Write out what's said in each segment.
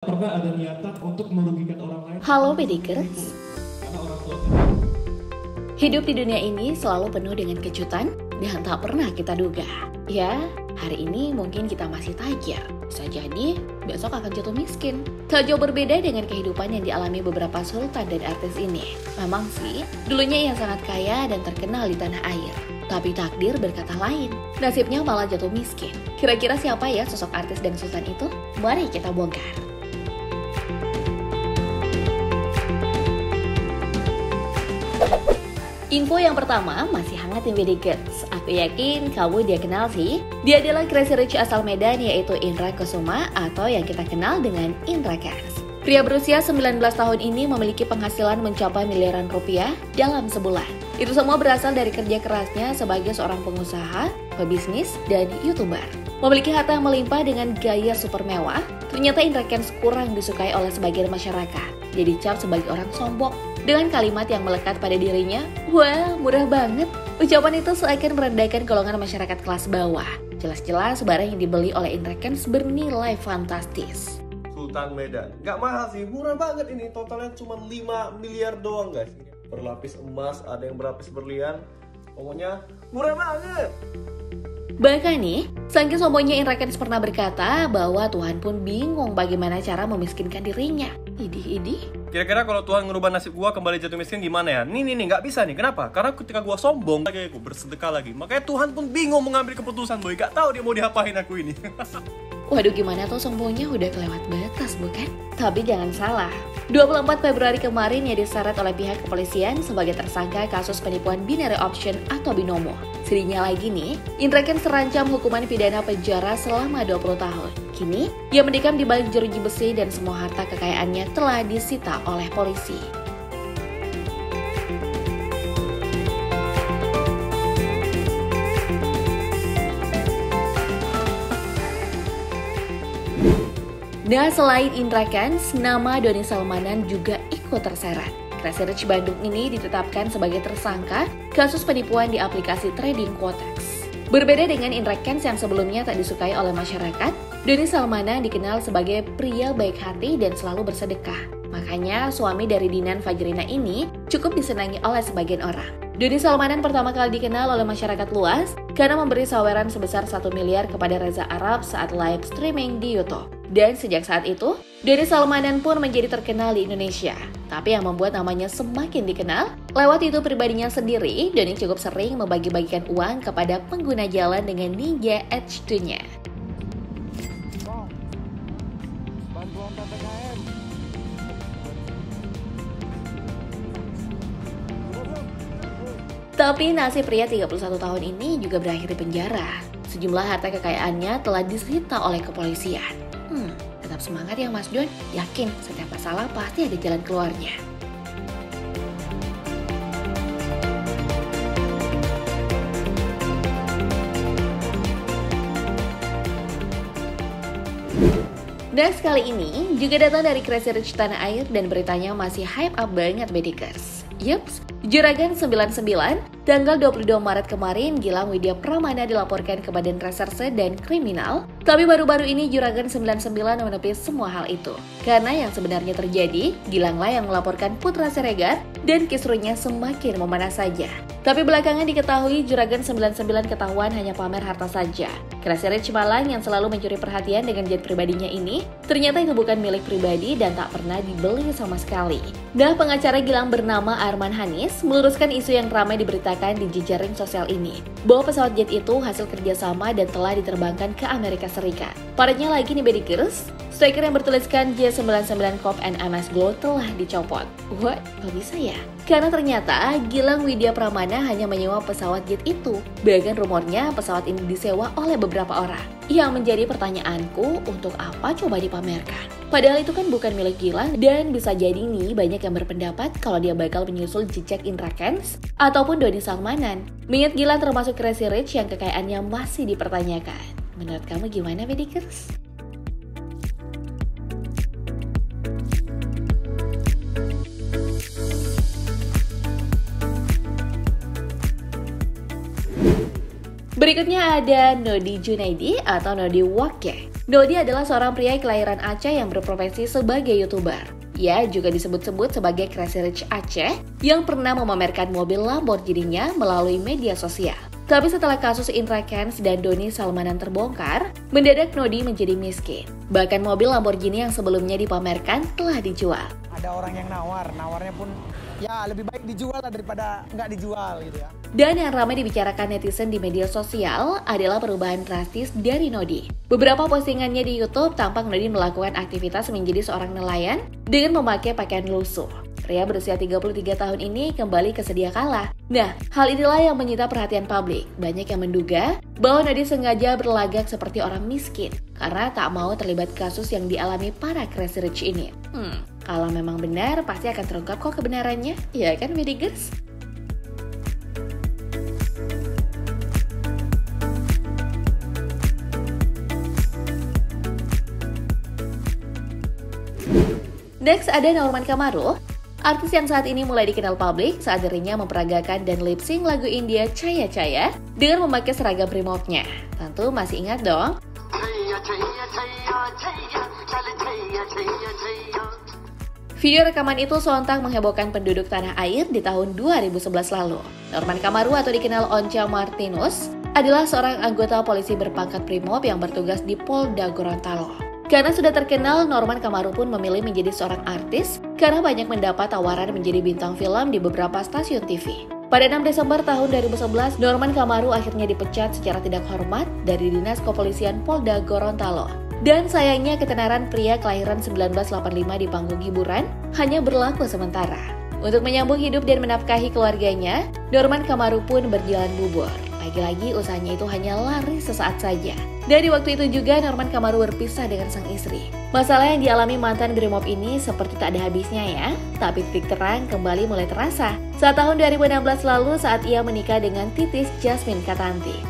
Pernah ada niatan untuk merugikan orang lain. Halo Medikers. Hidup di dunia ini selalu penuh dengan kejutan dan tak pernah kita duga. Ya, hari ini mungkin kita masih tajir. Bisa jadi besok akan jatuh miskin. Tak jauh berbeda dengan kehidupan yang dialami beberapa sultan dan artis ini. Memang sih, dulunya ia sangat kaya dan terkenal di tanah air. Tapi takdir berkata lain, nasibnya malah jatuh miskin. Kira-kira siapa ya sosok artis dan sultan itu? Mari kita bongkar. Info yang pertama masih hangat di Medikers. Aku yakin kamu dia kenal sih. Dia adalah crazy rich asal Medan yaitu Indra Kusuma atau yang kita kenal dengan Indra Kenz. Pria berusia 19 tahun ini memiliki penghasilan mencapai miliaran rupiah dalam sebulan. Itu semua berasal dari kerja kerasnya sebagai seorang pengusaha, pebisnis, dan YouTuber. Memiliki harta yang melimpah dengan gaya super mewah, ternyata Indra Kenz kurang disukai oleh sebagian masyarakat. Dia dicap sebagai orang sombong dengan kalimat yang melekat pada dirinya, wah murah banget. Ucapan itu seakan merendahkan golongan masyarakat kelas bawah. Jelas-jelas barang yang dibeli oleh Indra Kenz bernilai fantastis. Sultan Medan, gak mahal sih, murah banget ini. Totalnya cuma 5 miliar doang guys. Berlapis emas, ada yang berlapis berlian. Pokoknya murah banget. Bahkan nih, saking sombongnya Indra Kenz pernah berkata bahwa Tuhan pun bingung bagaimana cara memiskinkan dirinya. Idih-idih. Kira-kira kalau Tuhan ngerubah nasib gua kembali jatuh miskin gimana ya? Nih, nggak bisa nih. Kenapa? Karena ketika gua sombong, kayak aku bersedekah lagi. Makanya Tuhan pun bingung mengambil keputusan, boy. Gak tahu dia mau diapain aku ini. Waduh, gimana tuh sombongnya udah kelewat batas, bukan? Tapi jangan salah. 24 Februari kemarin ia diseret oleh pihak kepolisian sebagai tersangka kasus penipuan binary option atau binomo. Sedihnya lagi nih, Indra Kenz terancam hukuman pidana penjara selama 20 tahun. Kini, ia mendekam di balik jeruji besi dan semua harta kekayaannya telah disita oleh polisi. Nah, selain Indra Kenz, nama Doni Salmanan juga ikut terseret. Crazy Rich Bandung ini ditetapkan sebagai tersangka kasus penipuan di aplikasi trading Quotex. Berbeda dengan Indra Kenz yang sebelumnya tak disukai oleh masyarakat, Doni Salmanan dikenal sebagai pria baik hati dan selalu bersedekah. Makanya suami dari Dinan Fajrina ini cukup disenangi oleh sebagian orang. Doni Salmanan pertama kali dikenal oleh masyarakat luas karena memberi saweran sebesar 1 miliar kepada Reza Arab saat live streaming di YouTube. Dan sejak saat itu, Doni Salmanan pun menjadi terkenal di Indonesia. Tapi yang membuat namanya semakin dikenal, lewat YouTube pribadinya sendiri, Doni cukup sering membagi-bagikan uang kepada pengguna jalan dengan Ninja edge nya. Tapi nasib pria 31 tahun ini juga berakhir di penjara. Sejumlah harta kekayaannya telah disita oleh kepolisian. Tetap semangat ya Mas Don, yakin setiap masalah pasti ada jalan keluarnya. Next kali ini juga datang dari Crazy Rich tanah air dan beritanya masih hype up banget Medikers. Yups, Juragan 99, tanggal 22 Maret kemarin Gilang Widya Pramana dilaporkan ke Badan Reserse dan Kriminal. Tapi baru-baru ini Juragan 99 menepi semua hal itu. Karena yang sebenarnya terjadi, Gilanglah yang melaporkan Putra Siregar dan kisruhnya semakin memanas saja. Tapi belakangan diketahui Juragan 99 ketahuan hanya pamer harta saja. Crazy Rich Malang yang selalu mencuri perhatian dengan jet pribadinya ini, ternyata itu bukan milik pribadi dan tak pernah dibeli sama sekali. Nah, pengacara Gilang bernama Arman Hanis meluruskan isu yang ramai diberitakan di jejaring sosial ini, bahwa pesawat jet itu hasil kerjasama dan telah diterbangkan ke Amerika Serikat. Parahnya lagi nih Medikers, stiker yang bertuliskan J-99 Corp and AMS Glow telah dicopot. What? Kok bisa ya? Karena ternyata Gilang Widya Pramana hanya menyewa pesawat jet itu. Bahkan rumornya pesawat ini disewa oleh beberapa orang. Yang menjadi pertanyaanku, untuk apa coba dipamerkan? Padahal itu kan bukan milik Gilang dan bisa jadi nih banyak yang berpendapat kalau dia bakal menyusul jejak Indra Kenz ataupun Doni Salmanan. Mengingat Gilang termasuk Crazy Rich yang kekayaannya masih dipertanyakan. Menurut kamu gimana Medikers? Berikutnya ada Nodi Junaidi atau Nodi Wake. Dodi adalah seorang pria kelahiran Aceh yang berprofesi sebagai YouTuber. Ia juga disebut-sebut sebagai Crazy Rich Aceh yang pernah memamerkan mobil Lamborghini-nya melalui media sosial. Tapi setelah kasus Indra Kenz dan Doni Salmanan terbongkar, mendadak Nodi menjadi miskin. Bahkan mobil Lamborghini yang sebelumnya dipamerkan telah dijual. Ada orang yang nawarnya pun ya lebih baik dijual daripada nggak dijual gitu ya. Dan yang ramai dibicarakan netizen di media sosial adalah perubahan drastis dari Nodi. Beberapa postingannya di YouTube tampak Nodi melakukan aktivitas menjadi seorang nelayan dengan memakai pakaian lusuh. Pria berusia 33 tahun ini kembali ke sedia kala. Nah, hal inilah yang menyita perhatian publik. Banyak yang menduga bahwa Nodi sengaja berlagak seperti orang miskin karena tak mau terlibat kasus yang dialami para crazy rich ini. Kalau memang benar, pasti akan terungkap kok kebenarannya. Ya kan, Medigers? Next ada Norman Kamaru, artis yang saat ini mulai dikenal publik saat dirinya memperagakan dan lip-sync lagu India Chaya Chaya dengan memakai seragam Brimob-nya. Tentu masih ingat dong? Video rekaman itu sontak menghebohkan penduduk tanah air di tahun 2011 lalu. Norman Kamaru atau dikenal Oncha Martinus adalah seorang anggota polisi berpangkat Brimob yang bertugas di Polda Gorontalo. Karena sudah terkenal, Norman Kamaru pun memilih menjadi seorang artis karena banyak mendapat tawaran menjadi bintang film di beberapa stasiun TV. Pada 6 Desember tahun 2011, Norman Kamaru akhirnya dipecat secara tidak hormat dari Dinas Kepolisian Polda Gorontalo. Dan sayangnya ketenaran pria kelahiran 1985 di panggung hiburan hanya berlaku sementara. Untuk menyambung hidup dan menafkahi keluarganya, Norman Kamaru pun berjalan bubur. Lagi-lagi usahanya itu hanya laris sesaat saja. Dari waktu itu juga Norman Kamaru berpisah dengan sang istri. Masalah yang dialami mantan Brimob ini seperti tak ada habisnya ya. Tapi titik terang kembali mulai terasa saat tahun 2016 lalu saat ia menikah dengan Titis Jasmine Katanti.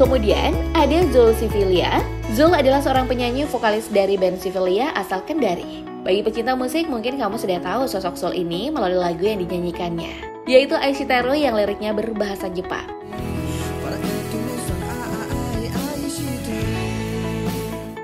Kemudian ada Zul Sivilia. Zul adalah seorang penyanyi vokalis dari band Sivilia asal Kendari. Bagi pecinta musik, mungkin kamu sudah tahu sosok Zul ini melalui lagu yang dinyanyikannya, yaitu Aishiteru yang liriknya berbahasa Jepang.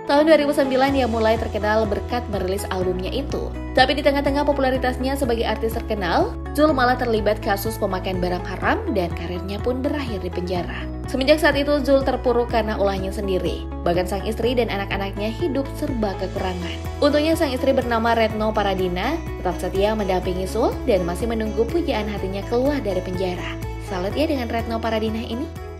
Tahun 2009 ia mulai terkenal berkat merilis albumnya itu. Tapi di tengah-tengah popularitasnya sebagai artis terkenal, Zul malah terlibat kasus pemakaian barang haram dan karirnya pun berakhir di penjara. Semenjak saat itu, Zul terpuruk karena ulahnya sendiri. Bahkan sang istri dan anak-anaknya hidup serba kekurangan. Untungnya sang istri bernama Retno Paradina tetap setia mendampingi Zul dan masih menunggu pujaan hatinya keluar dari penjara. Salut ya dengan Retno Paradina ini.